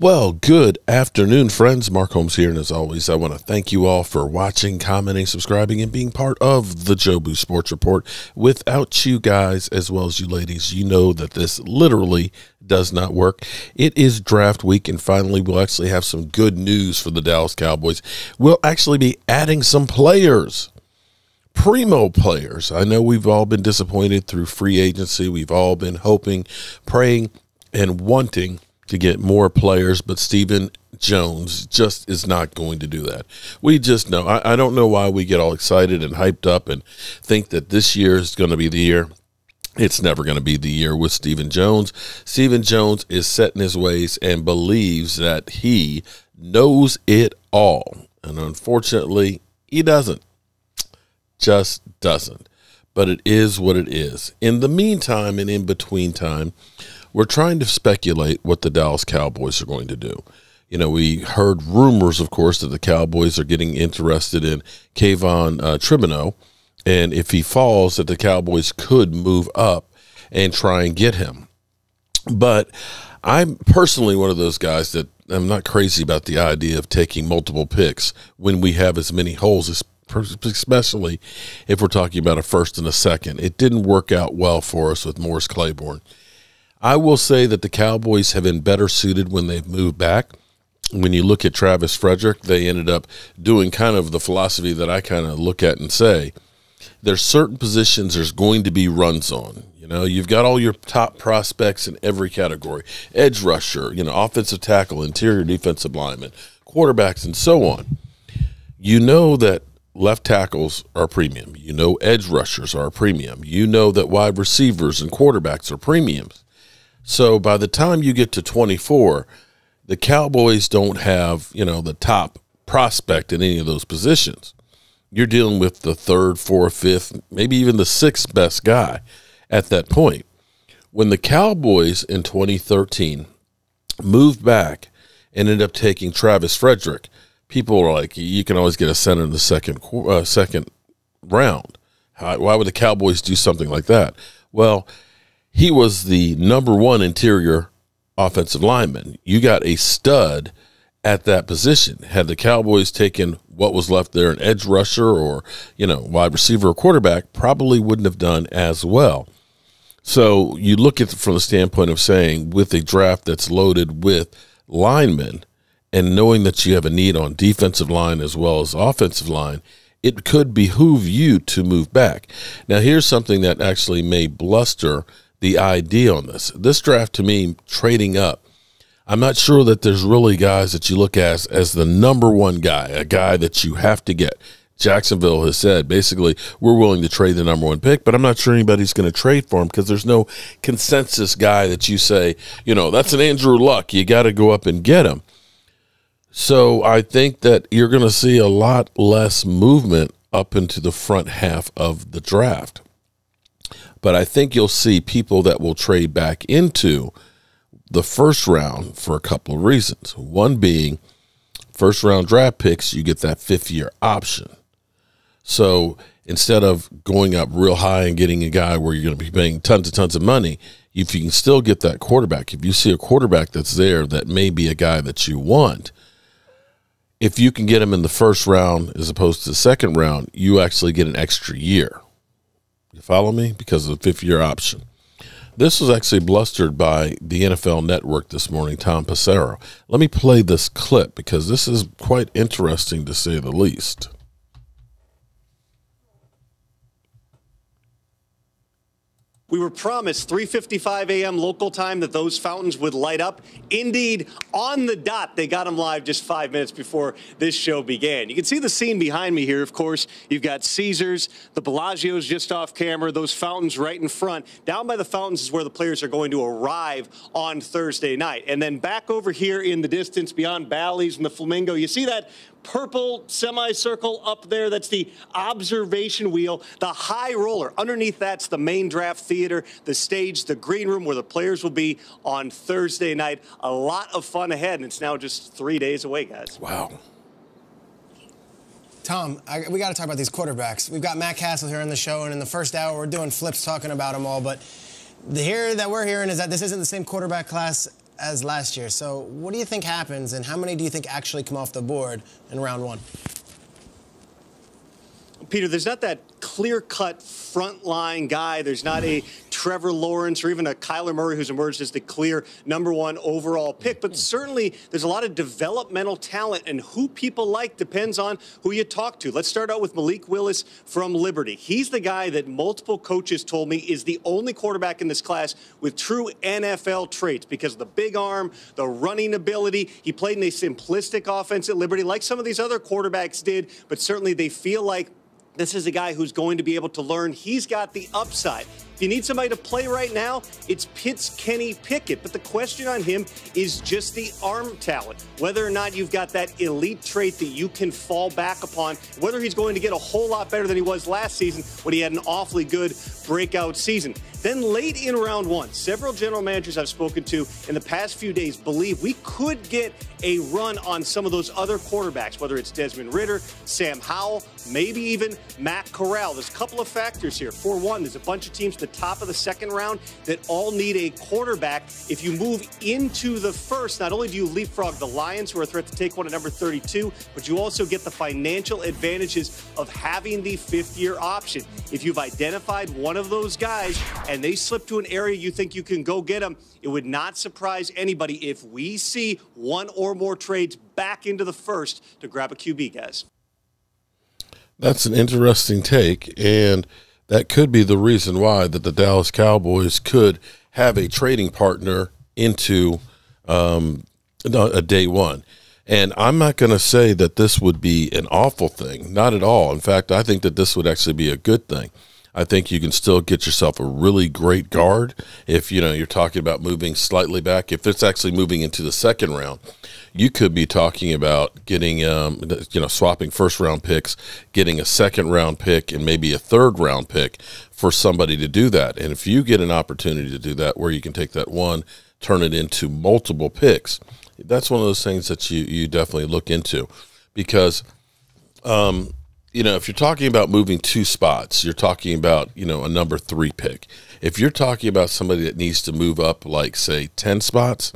Well, good afternoon, friends. Mark Holmes here, and as always, I want to thank you all for watching, commenting, subscribing, and being part of the Jobu Sports Report. Without you guys, as well as you ladies, you know that this literally does not work. It is draft week, and finally, we'll actually have some good news for the Dallas Cowboys. We'll actually be adding some players. Primo players. I know we've all been disappointed through free agency. We've all been hoping, praying, and wanting to get more players, but Stephen Jones just is not going to do that. We just know. I don't know why we get all excited and hyped up and think that this year is going to be the year. It's never going to be the year with Stephen Jones. Stephen Jones is set in his ways and believes that he knows it all. And unfortunately, he doesn't. Just doesn't. But it is what it is. In the meantime and in between time, we're trying to speculate what the Dallas Cowboys are going to do. You know, we heard rumors, of course, that the Cowboys are getting interested in Kayvon Tribuneau, and if he falls, that the Cowboys could move up and try and get him. But I'm personally one of those guys that I'm not crazy about the idea of taking multiple picks when we have as many holes as possible, especially if we're talking about a first and a second. It didn't work out well for us with Morris Claiborne. I will say that the Cowboys have been better suited when they've moved back. When you look at Travis Frederick, they ended up doing kind of the philosophy that I kind of look at and say, there's certain positions there's going to be runs on. You know, you've got all your top prospects in every category. Edge rusher, you know, offensive tackle, interior defensive lineman, quarterbacks, and so on. You know that left tackles are premium. You know edge rushers are premium. You know that wide receivers and quarterbacks are premiums. So by the time you get to 24, the Cowboys don't have, you know, the top prospect in any of those positions. You're dealing with the third, fourth, fifth, maybe even the sixth best guy at that point. When the Cowboys in 2013 moved back and ended up taking Travis Frederick, people are like, you can always get a center in the second round. Why would the Cowboys do something like that? Well, he was the #1 interior offensive lineman. You got a stud at that position. Had the Cowboys taken what was left there, an edge rusher or, you know, wide receiver or quarterback, probably wouldn't have done as well. So you look at it from the standpoint of saying, with a draft that's loaded with linemen, and knowing that you have a need on defensive line as well as offensive line, it could behoove you to move back. Now, here's something that actually may bluster the idea on this. This draft, to me, trading up, I'm not sure that there's really guys that you look at as the #1 guy, a guy that you have to get. Jacksonville has said, basically, we're willing to trade the #1 pick, but I'm not sure anybody's going to trade for him because there's no consensus guy that you say, you know, that's an Andrew Luck. You got to go up and get him. So I think that you're going to see a lot less movement up into the front half of the draft. But I think you'll see people that will trade back into the first round for a couple of reasons. One being, first round draft picks, you get that fifth-year option. So instead of going up real high and getting a guy where you're going to be paying tons and tons of money, if you can still get that quarterback, if you see a quarterback that's there that may be a guy that you want, if you can get him in the first round as opposed to the second round, you actually get an extra year. You follow me? Because of the fifth-year option. This was actually blustered by the NFL Network this morning, Tom Passero. Let me play this clip because this is quite interesting to say the least. We were promised 3:55 a.m. local time that those fountains would light up. Indeed, on the dot, they got them live just 5 minutes before this show began. You can see the scene behind me here, of course. You've got Caesars, the Bellagio's just off camera, those fountains right in front. Down by the fountains is where the players are going to arrive on Thursday night. And then back over here in the distance beyond Bally's and the Flamingo, you see that purple semicircle up there? That's the observation wheel, the high roller. Underneath that's the main draft theater, the stage, the green room where the players will be on Thursday night. A lot of fun ahead, and it's now just 3 days away, guys. Wow. Tom, we got to talk about these quarterbacks. We've got Matt Castle here on the show, and in the first hour we're doing flips talking about them all, but the here that we're hearing is that this isn't the same quarterback class as last year. So what do you think happens, and how many do you think actually come off the board in round one? Peter, there's not that clear-cut frontline guy. There's not a Trevor Lawrence or even a Kyler Murray who's emerged as the clear #1 overall pick. But certainly there's a lot of developmental talent, and who people like depends on who you talk to. Let's start out with Malik Willis from Liberty. He's the guy that multiple coaches told me is the only quarterback in this class with true NFL traits because of the big arm, the running ability. He played in a simplistic offense at Liberty like some of these other quarterbacks did, but certainly they feel like this is a guy who's going to be able to learn. He's got the upside. If you need somebody to play right now, it's Pitt's Kenny Pickett. But the question on him is just the arm talent, whether or not you've got that elite trait that you can fall back upon, whether he's going to get a whole lot better than he was last season when he had an awfully good breakout season. Then late in round one, several general managers I've spoken to in the past few days believe we could get a run on some of those other quarterbacks, whether it's Desmond Ridder, Sam Howell, maybe even Matt Corral. There's a couple of factors here. For one, there's a bunch of teams at the top of the second round that all need a quarterback. If you move into the first, not only do you leapfrog the Lions, who are a threat to take one at number 32, but you also get the financial advantages of having the fifth-year option. If you've identified one of those guys and they slip to an area you think you can go get them, it would not surprise anybody if we see one or more trades back into the first to grab a QB, guys. That's an interesting take, and that could be the reason why that the Dallas Cowboys could have a trading partner into a day one. And I'm not going to say that this would be an awful thing, not at all. In fact, I think that this would actually be a good thing. I think you can still get yourself a really great guard if, you know, you're talking about moving slightly back. If it's actually moving into the second round, you could be talking about getting, you know, swapping first-round picks, getting a second-round pick and maybe a third-round pick for somebody to do that. And if you get an opportunity to do that where you can take that one, turn it into multiple picks, that's one of those things that you definitely look into because you know, if you're talking about moving two spots, you're talking about, you know, a #3 pick. If you're talking about somebody that needs to move up, like, say, 10 spots,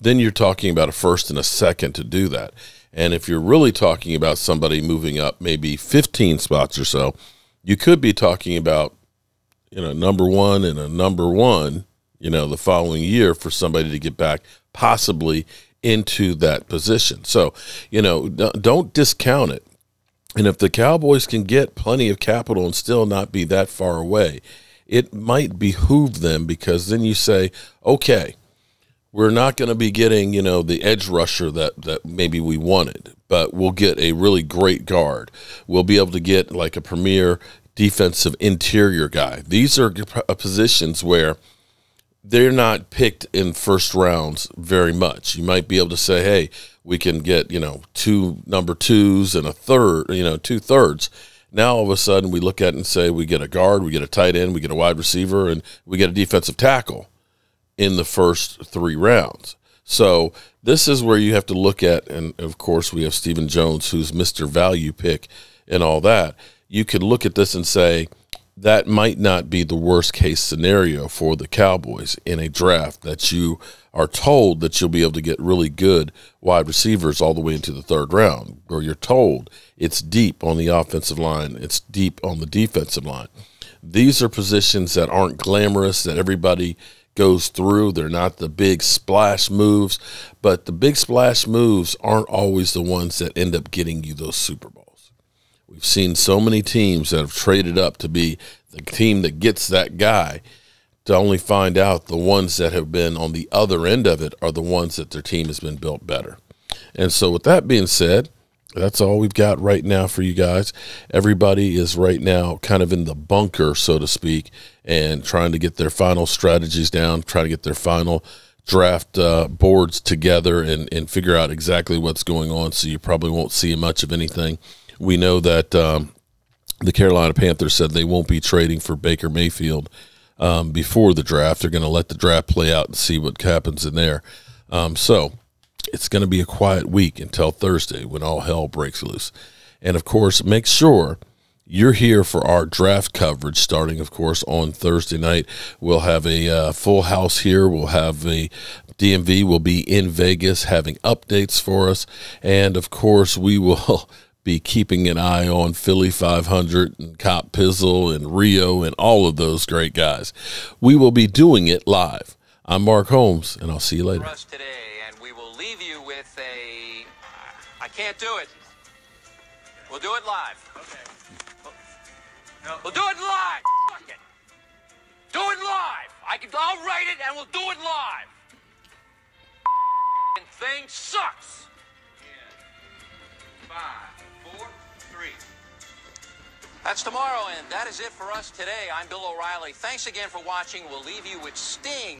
then you're talking about a first and a second to do that. And if you're really talking about somebody moving up maybe 15 spots or so, you could be talking about, you know, #1 and a #1, you know, the following year for somebody to get back possibly into that position. So, you know, don't discount it. And if the Cowboys can get plenty of capital and still not be that far away, it might behoove them because then you say, okay, we're not going to be getting, you know, the edge rusher that maybe we wanted, but we'll get a really great guard. We'll be able to get like a premier defensive interior guy. These are positions where they're not picked in first rounds very much. You might be able to say, hey, we can get, you know, two #2s and a third, you know, 2/3. Now all of a sudden we look at it and say we get a guard, we get a tight end, we get a wide receiver, and we get a defensive tackle in the first 3 rounds. So this is where you have to look at, and of course we have Stephen Jones, who's Mr. Value Pick and all that. You could look at this and say, that might not be the worst case scenario for the Cowboys in a draft that you are told that you'll be able to get really good wide receivers all the way into the 3rd round, where you're told it's deep on the offensive line, it's deep on the defensive line. These are positions that aren't glamorous, that everybody goes through. They're not the big splash moves, but the big splash moves aren't always the ones that end up getting you those Super Bowls. We've seen so many teams that have traded up to be the team that gets that guy to only find out the ones that have been on the other end of it are the ones that their team has been built better. And so with that being said, that's all we've got right now for you guys. Everybody is right now kind of in the bunker, so to speak, and trying to get their final strategies down, trying to get their final draft boards together and figure out exactly what's going on. So you probably won't see much of anything. We know that the Carolina Panthers said they won't be trading for Baker Mayfield before the draft. They're going to let the draft play out and see what happens in there. So it's going to be a quiet week until Thursday when all hell breaks loose. And, of course, make sure you're here for our draft coverage starting, of course, on Thursday night. We'll have a full house here. We'll have a DMV will be in Vegas having updates for us. And, of course, we will be keeping an eye on Philly 500 and Cop Pizzle and Rio and all of those great guys. We will be doing it live. I'm Mark Holmes, and I'll see you later. For us today, and we will leave you with a I can't do it. We'll do it live. Okay. We'll do it live. Fuck it. Do it live. I'll write it, and we'll do it live. And thing sucks. In 5, 4, 3. That's tomorrow, and that is it for us today. I'm Bill O'Reilly. Thanks again for watching. We'll leave you with Sting.